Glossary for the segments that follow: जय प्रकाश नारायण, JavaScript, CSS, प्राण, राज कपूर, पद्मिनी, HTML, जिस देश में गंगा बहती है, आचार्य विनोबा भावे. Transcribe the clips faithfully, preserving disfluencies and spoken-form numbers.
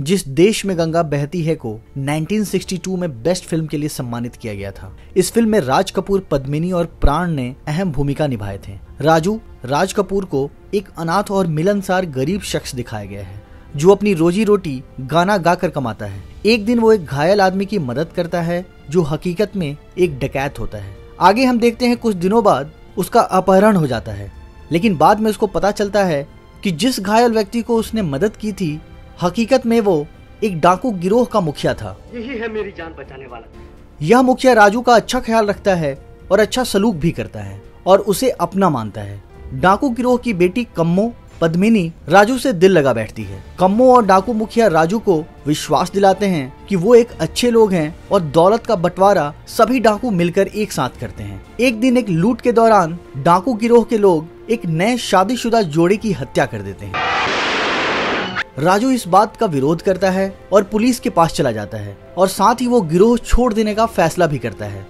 जिस देश में गंगा बहती है को उन्नीस सौ बासठ में बेस्ट फिल्म के लिए सम्मानित किया गया था। इस फिल्म में राज कपूर, पद्मिनी और प्राण ने अहम भूमिका निभाए थे। राजू राज कपूर को एक अनाथ और मिलनसार गरीब शख्स दिखाया गया है जो अपनी रोजी रोटी गाना गाकर कमाता है। एक दिन वो एक घायल आदमी की मदद करता है जो हकीकत में एक डकैत होता है। आगे हम देखते हैं कुछ दिनों बाद उसका अपहरण हो जाता है, लेकिन बाद में उसको पता चलता है कि जिस घायल व्यक्ति को उसने मदद की थी हकीकत में वो एक डाकू गिरोह का मुखिया था। यही है मेरी जान बचाने वाला। यह मुखिया राजू का अच्छा ख्याल रखता है और अच्छा सलूक भी करता है और उसे अपना मानता है। डाकू गिरोह की बेटी कम्मो पद्मिनी राजू से दिल लगा बैठती है। कम्मो और डाकू मुखिया राजू को विश्वास दिलाते हैं कि वो एक अच्छे लोग हैं और दौलत का बंटवारा सभी डाकू मिलकर एक साथ करते हैं। एक दिन एक लूट के दौरान डाकू गिरोह के लोग एक नए शादीशुदा जोड़े की हत्या कर देते हैं। राजू इस बात का विरोध करता है और पुलिस के पास चला जाता है और साथ ही वो गिरोह छोड़ देने का फैसला भी करता है।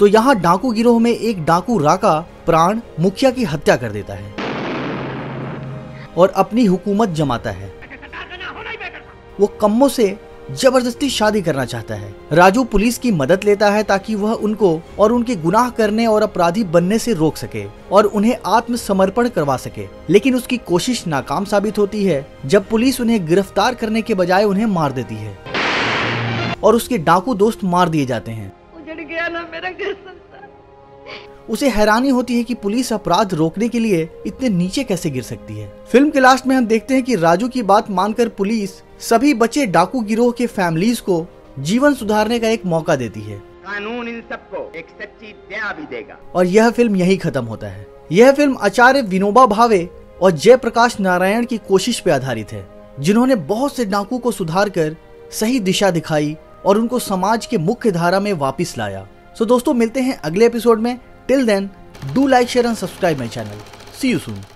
तो यहाँ डाकू गिरोह में एक डाकू राका प्राण मुखिया की हत्या कर देता है और अपनी हुकूमत जमाता है। वो कम्मो से जबरदस्ती शादी करना चाहता है। राजू पुलिस की मदद लेता है ताकि वह उनको और उनके गुनाह करने और अपराधी बनने से रोक सके और उन्हें आत्मसमर्पण करवा सके, लेकिन उसकी कोशिश नाकाम साबित होती है जब पुलिस उन्हें गिरफ्तार करने के बजाय उन्हें मार देती है और उसके डाकू दोस्त मार दिए जाते हैं। उजड़ गया ना मेरा घर संसार। उसे हैरानी होती है कि पुलिस अपराध रोकने के लिए इतने नीचे कैसे गिर सकती है। फिल्म के लास्ट में हम देखते हैं कि राजू की बात मानकर पुलिस सभी बच्चे डाकू गिरोह के फैमिलीज को जीवन सुधारने का एक मौका देती है। कानून इन सबको एक सच्ची दया भी देगा। और यह फिल्म यही खत्म होता है। यह फिल्म आचार्य विनोबा भावे और जय प्रकाश नारायण की कोशिश पे आधारित है, जिन्होंने बहुत से डाकू को सुधार कर सही दिशा दिखाई और उनको समाज के मुख्य धारा में वापिस लाया। सो दोस्तों, मिलते हैं अगले एपिसोड में। Till then, do like, share and subscribe my channel. See you soon.